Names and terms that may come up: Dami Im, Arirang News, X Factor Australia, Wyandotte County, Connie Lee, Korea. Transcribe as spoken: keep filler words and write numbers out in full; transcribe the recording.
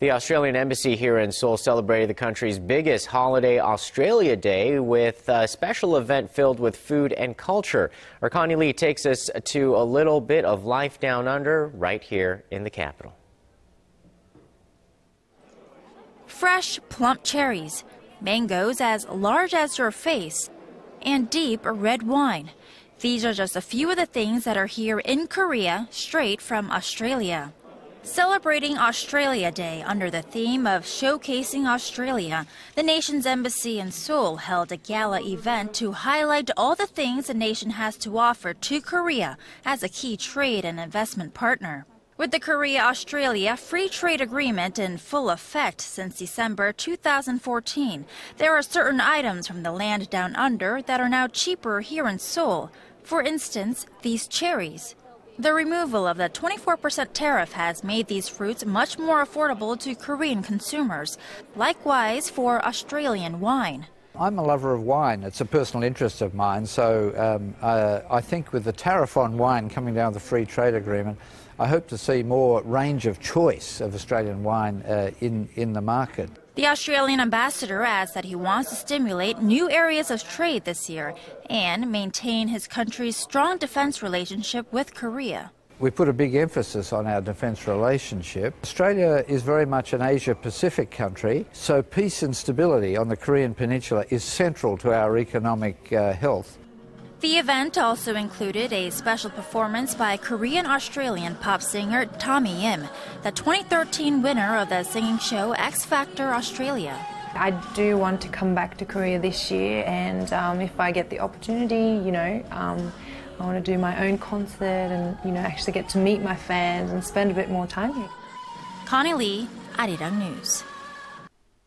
The Australian Embassy here in Seoul celebrated the country's biggest holiday, Australia Day, with a special event filled with food and culture. Our Connie Lee takes us to a little bit of life down under right here in the capital. Fresh, plump cherries, mangoes as large as your face, and deep red wine. These are just a few of the things that are here in Korea, straight from Australia. Celebrating Australia Day under the theme of showcasing Australia, the nation's embassy in Seoul held a gala event to highlight all the things the nation has to offer to Korea as a key trade and investment partner. With the Korea-Australia Free Trade Agreement in full effect since December two thousand fourteen, there are certain items from the land down under that are now cheaper here in Seoul. For instance, these cherries. The removal of the twenty-four percent tariff has made these fruits much more affordable to Korean consumers, likewise for Australian wine. I'm a lover of wine. It's a personal interest of mine, so um, uh, I think with the tariff on wine coming down the Free Trade Agreement, I hope to see more range of choice of Australian wine uh, in, in the market. The Australian ambassador adds that he wants to stimulate new areas of trade this year and maintain his country's strong defense relationship with Korea. We put a big emphasis on our defense relationship. Australia is very much an Asia-Pacific country, so peace and stability on the Korean Peninsula is central to our economic uh, health. The event also included a special performance by Korean-Australian pop singer Dami Im, the twenty thirteen winner of the singing show X Factor Australia. I do want to come back to Korea this year, and um, if I get the opportunity, you know, um, I want to do my own concert and, you know, actually get to meet my fans and spend a bit more time here. Connie Lee, Arirang News.